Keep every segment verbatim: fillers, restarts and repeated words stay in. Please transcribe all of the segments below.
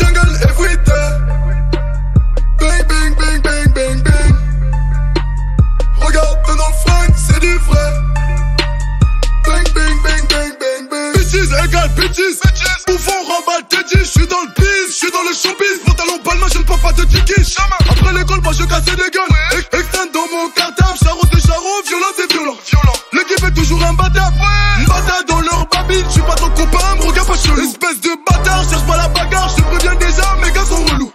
jungle everyday. Bang, bang, bang, bang, bang, bang. Regarde dans le flingue, c'est du vrai. Bang, bang, bang, bang, bang, bang. Bitches égale bitches. Bouffon, remballe, teddy. J'suis dans le biz, j'suis dans le showbiz. Pantalon Balmain, j'ai le papa de Tiki. Après l'école, moi je cassais des gueules. Extend dans mon cartable, charron des charros, violent des violents. L'équipe est toujours imbattable. M'bata dans leur babine, j'suis pas trop copain, me regarde pas chelou. Espèce de bâtard, cherche pas la bagarre, j'te préviens déjà, mes gars sont relous.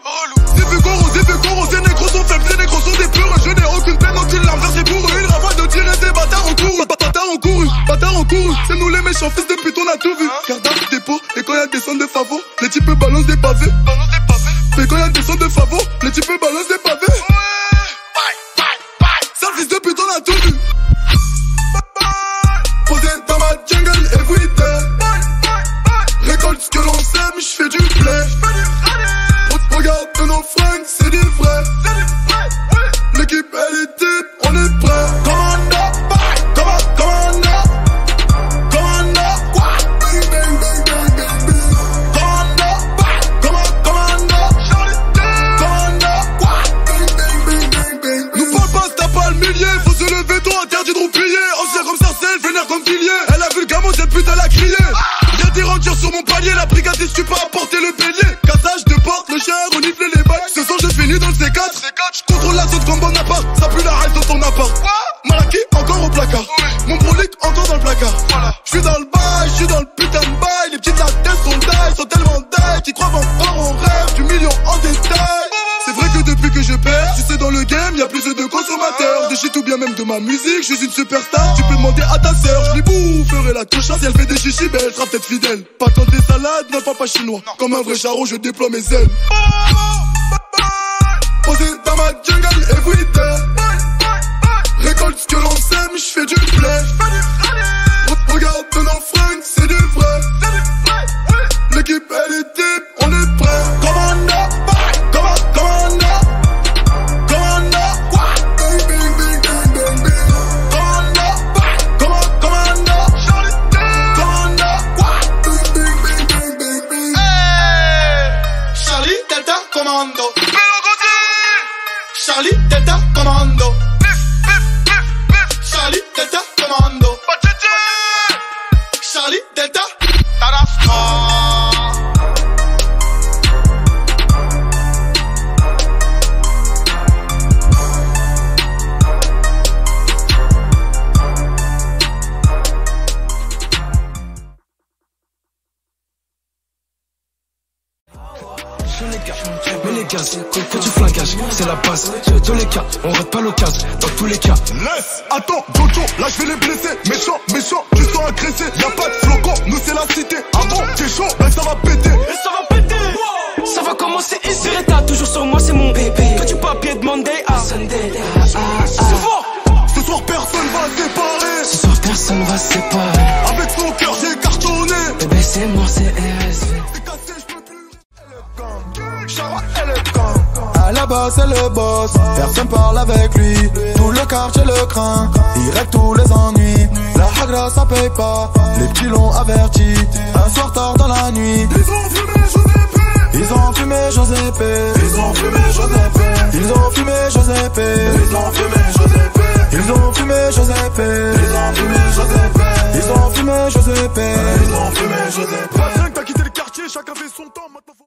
Des vieux goros, des vieux goros, des négros sont faibles, des négros sont des purs. Je n'ai aucune peine, aucune larme, versée pour eux. Une rafale de tirer des bâtards en couru. Bâtards en couru, bâtards en couru. C'est nous les méchants, fils de pute, on a tout vu. Garde à dépôt, et quand y'a des sons de favos, les types balancent des pavés. Et quand y'a des sons de favos, les types balancent des pavés. Sale fils de pute, on a tout vu. Dans ma jungle everyday. Récolte ce que l'on sème, j'fais du blé. Regarde de nos fringues, c'est du vrai. L'équipe elle est type, on est prêt. Commando, commando, commando, commando, bang bang bang bang bang bang. Commando, commando, commando, bang bang bang bang bang. Nous parle pas, t'as pas le millier, faut se lever tôt, interdit de roupiller. Ancien comme Sarcelles, vénère comme Villiers. Elle a vu le gamin, cette pute elle a crié. Y'a des rentiers sur mon palier, la brigade est super à porter le bélier. Cassage de porte, le chien renifle les balles. Ce soir je finis dans le C quatre. J'contrôle la zone comme Bonaparte, ça pue la rage dans ton appart. Malaki encore au placard, mon brolic encore dans le placard. J'suis dans le bail, j'suis dans le putain de bail. Les petites la tête sont dailles, sont tellement dailles qu'ils croient encore en rêve du million en détail. C'est vrai que depuis que je perds, tu sais dans le game, y'a plus de consommateurs. De shit ou bien même de ma musique, je suis une superstar. Tu peux demander à ta sœur, je lui boufferai la touche. Si elle fait des chichis, ben elle sera peut-être fidèle. Pas tant des salades, non pas pas chinois. Comme un vrai charron, je déploie mes ailes. Posé dans ma jungle everyday. Récolte ce que l'on sème, j'fais du blé. Regarde dans nos fringues, c'est du vrai. L'équipe elle est type, on est prêt. Commando. Commando, Charlie Delta Commando, Charlie Delta Commando, Charlie Delta Tarafka. Mais les gars, quand tu flagages, c'est la base. Dans les cas, on rate pas l'occasion. Dans tous les cas, laisse, attends, Jojo, là je vais les blesser. Méchant, méchant, tu sens agressé. Y'a pas de flocon, nous c'est la cité. Avant, t'es chaud, ben ça va péter. Et ça va péter, wow. Ça va commencer ici. T'as toujours sur moi, c'est mon bébé. Que du papier de Monday à Sunday. Ce soir, ce soir personne va séparer. Ce soir personne va séparer. Avec son cœur j'ai cartonné. Bébé c'est mort, c'est R S V. À la base c'est le boss, personne parle avec lui. Tout le quartier le craint, il règle tous les ennuis. La hagra ça paye pas, les petits l'ont averti. Un soir tard dans la nuit, ils ont fumé Josépé. Ils ont fumé Josépé. Ils ont fumé Josépé. Ils ont fumé Josépé. Ils ont fumé Josépé. Ils ont fumé Josépé. Ils ont fumé Josépé. Ils ont fumé Josépé. Ils ont fumé Josépé. Pas bien que t'as quitté le quartier, chacun fait son temps maintenant.